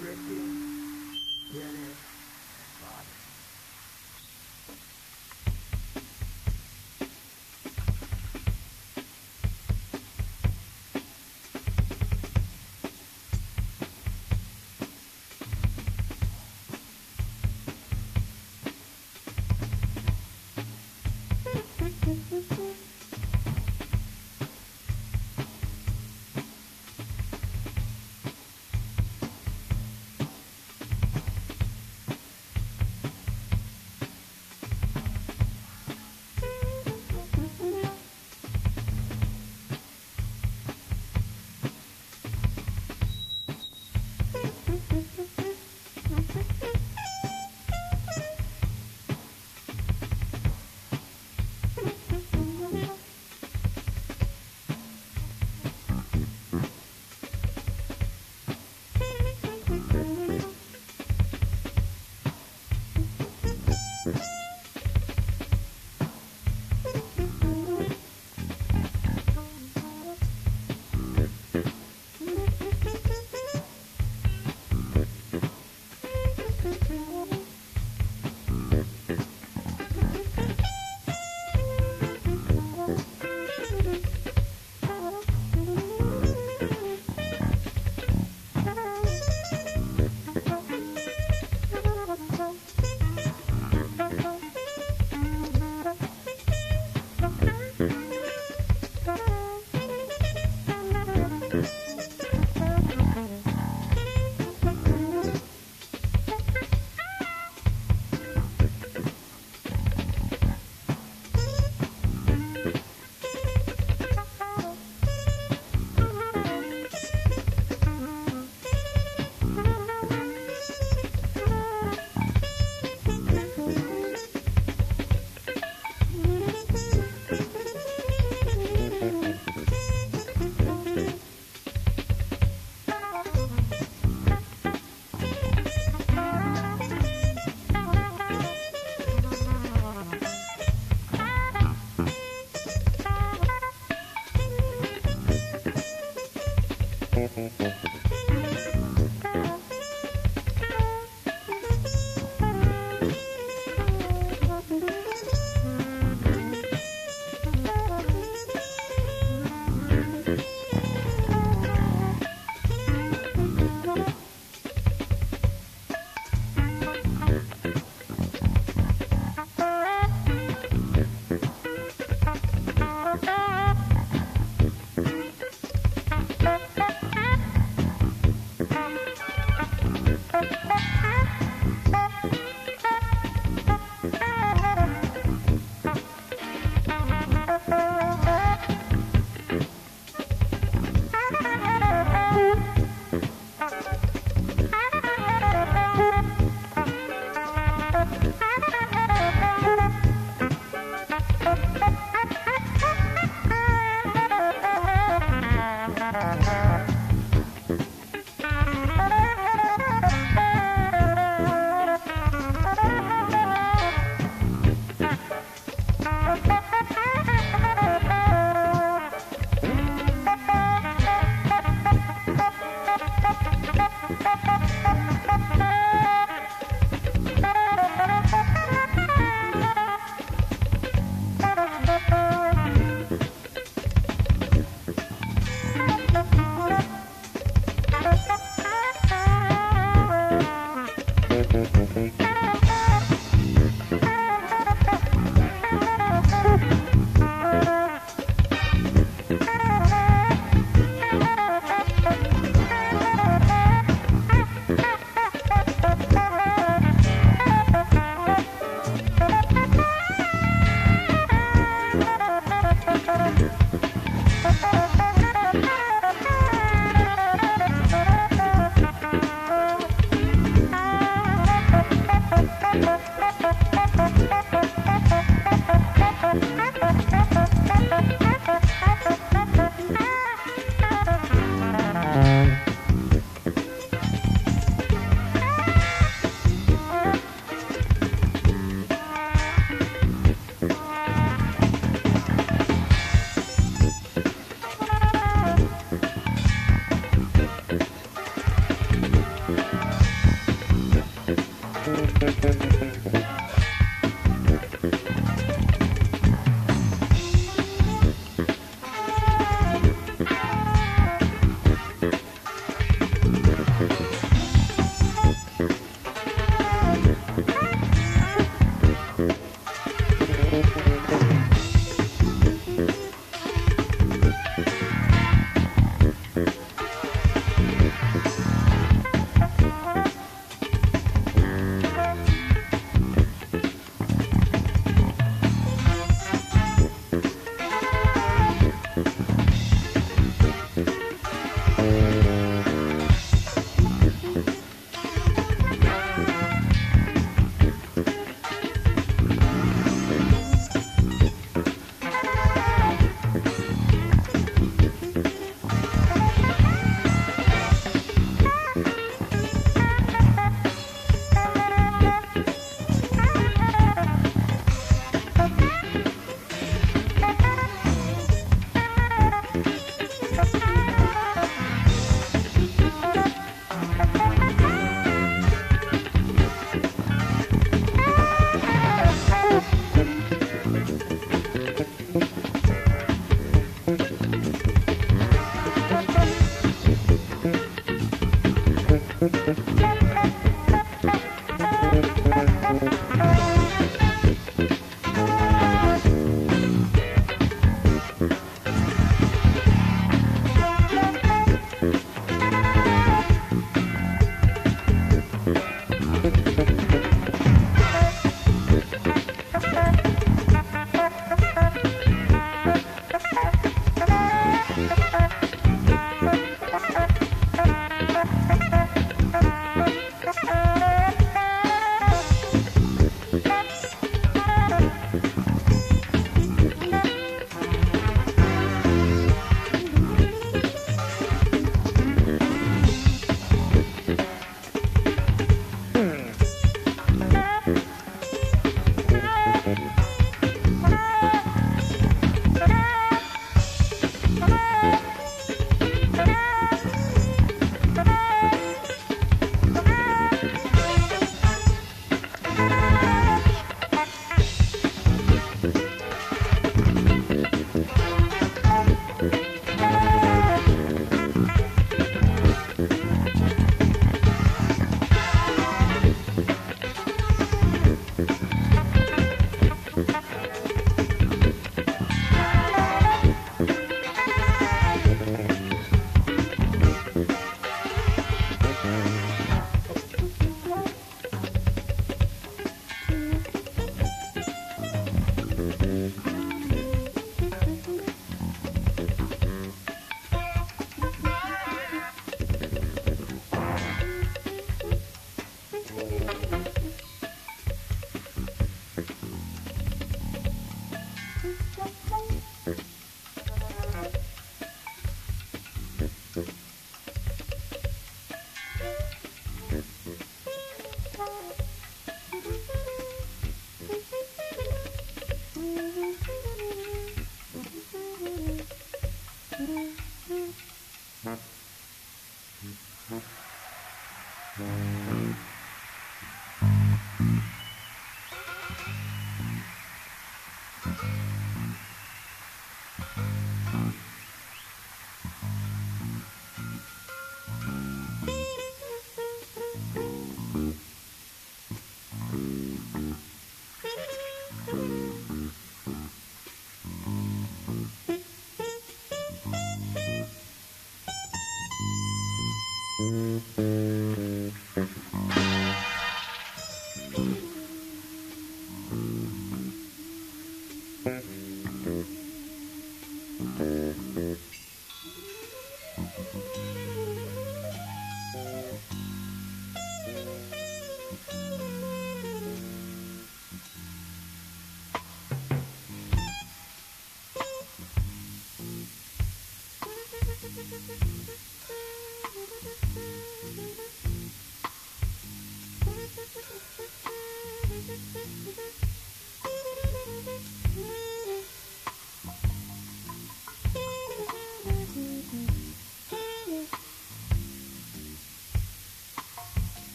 Marilyn Bennett.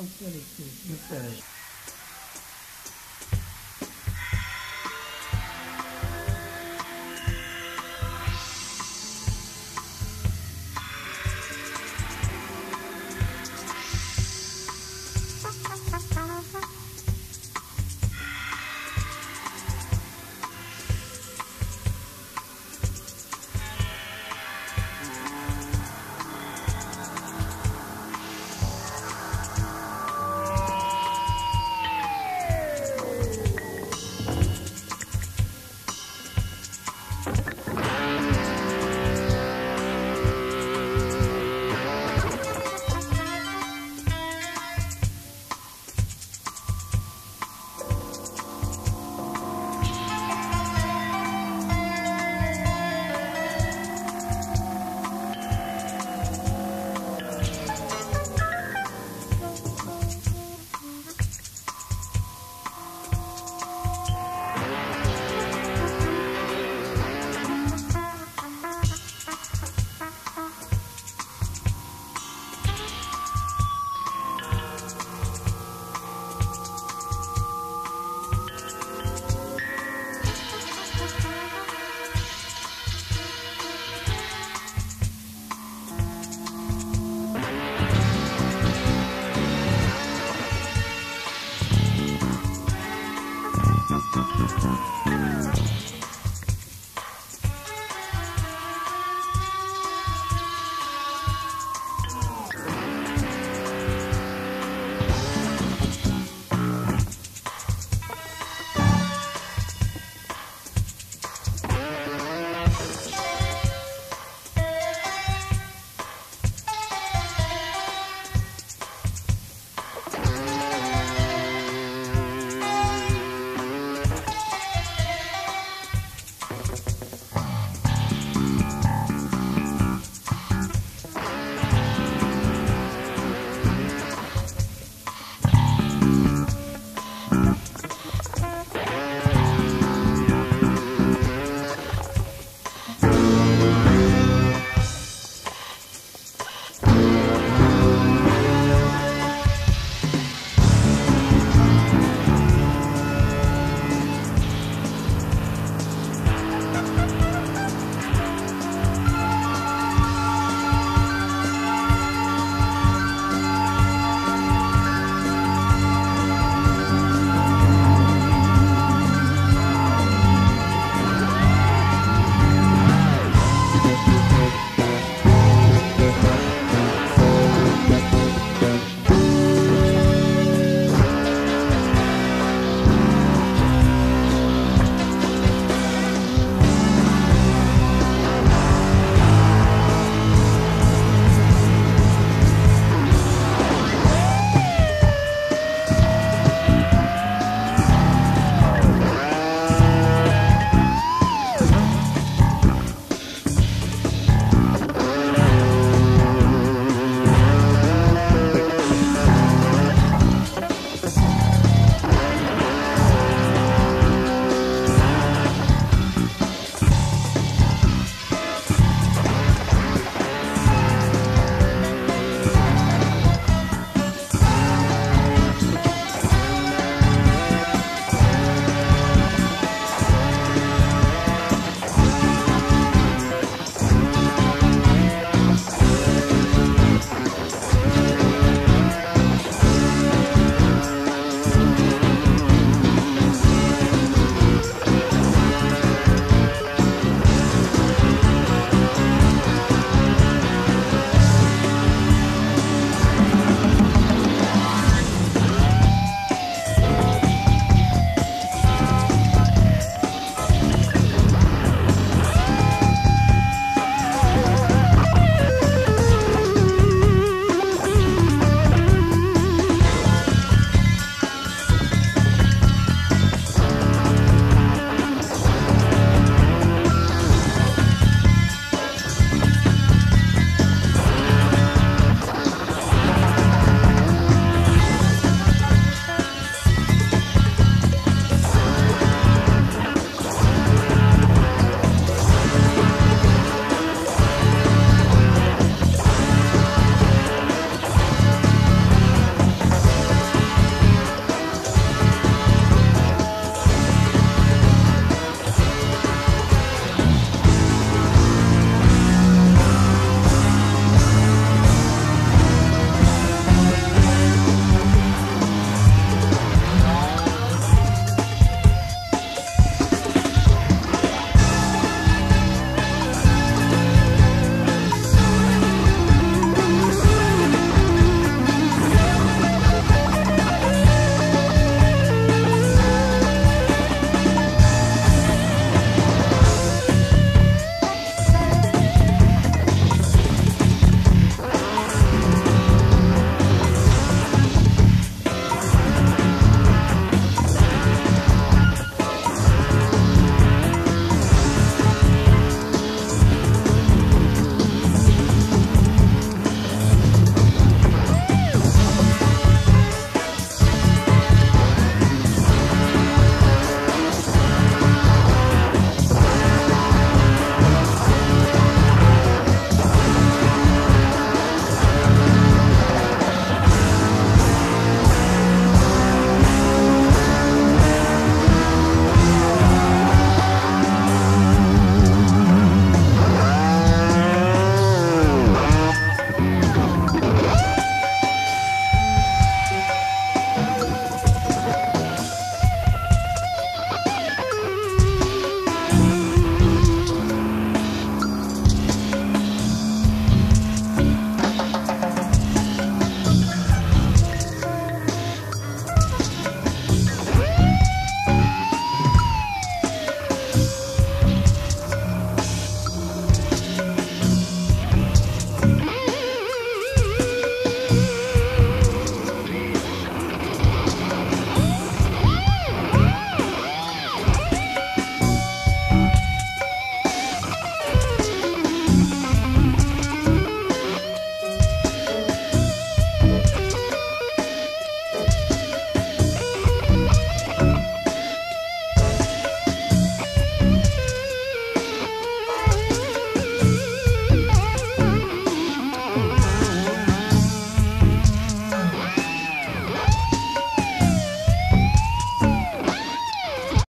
I'll finish this. You finish.